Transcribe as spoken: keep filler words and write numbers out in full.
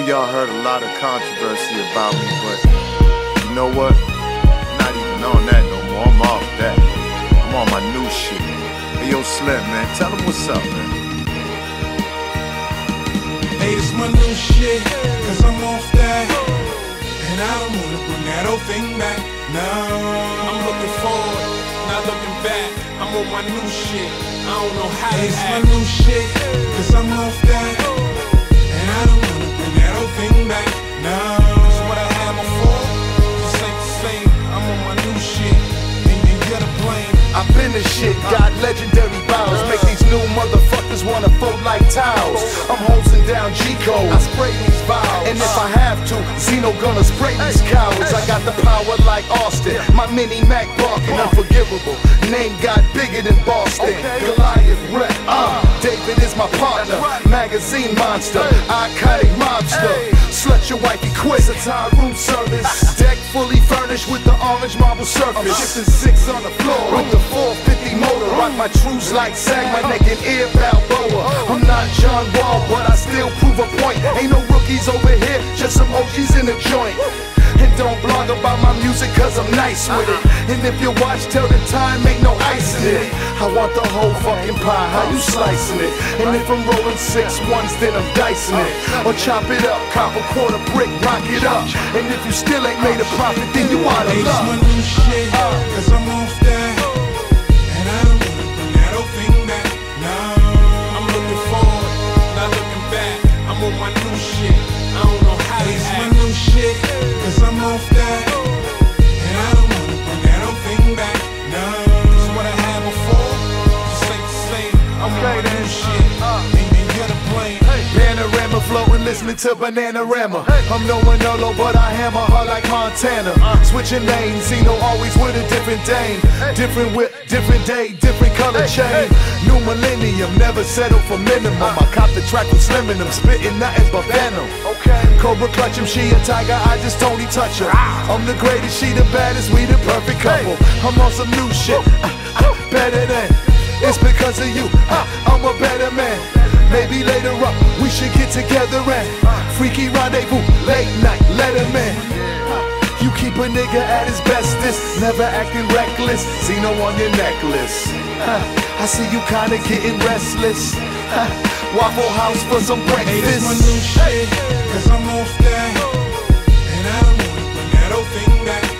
know y'all heard a lot of controversy about me, but you know what? I'm not even on that no more. I'm off that. I'm on my new shit. Hey, yo, Slim, man. Tell them what's up, man. Hey, it's my new shit, cause I'm off that. And I don't wanna bring that old thing back. No. I'm looking forward, not looking back. I'm on my new shit. I don't know how hey, to it's act. It's my new shit, cause I'm off that. I don't wanna bring that old thing back, no. That's what I had before, this ain't the same. I'm on my new shit, and you get a blame. I've been the shit, got legendary bows. Make these new motherfuckers wanna fold like towels. I'm hosing down G-Code, I spray these vials. And if I have to, Zeno gonna spray these cowards. I got the power like Austin, my mini-Mac barking. Unforgivable, name got bigger than Boston. Goliath rep, uh, David is my partner. Magazine monster, iconic mobster. Slut your wifey quick, it's our room service. Deck fully furnished with the orange marble surface. I'm shifting six on the floor with the four fifty motor. Rock my truths like sag, my neck and ear Balboa. I'm not John Wall, but I still prove a point. Ain't no rookies over here, just some O Gs in the joint. And don't blog about my music, cause I'm nice with it. And if you watch, tell the time, ain't no ice in it. I want the whole fucking pie, how you slicing it? And if I'm rolling six ones, then I'm dicing it. Or chop it up, cop a quarter brick, rock it up. And if you still ain't made a profit, then you out of luck. It's my new shit, cause I'm off that. And I don't wanna bring that old thing back, no. I'm looking forward, not looking back. I'm on my new shit, I don't know how to act. It's my new shit, cause I'm off that. And I don't wanna bring that old thing back, no. It's what I had before, just ain't the same. I'm on my new shit, and you get a blame. Panorama flowing, listening to Bananarama. I'm no Manolo, but I hammer hard like Montana. Switching names, Zeno always with a different dame. Different whip, different day, different color chain. New millennium, never settle for minimum. I cop the track with Slim and I'm spitting nothing but venom. Cobra clutch him, she a tiger, I just don't even touch her. I'm the greatest, she the baddest, we the perfect couple. I'm on some new shit, better than. It's because of you, I'm a better man. Maybe later up, we should get together and freaky rendezvous, late night, let him in. You keep a nigga at his bestest, never acting reckless, Zeno on your necklace. I see you kinda getting restless, Waffle House for some breakfast. Hey, this my new shit, cause I'm off that. And I don't wanna bring that old thing back.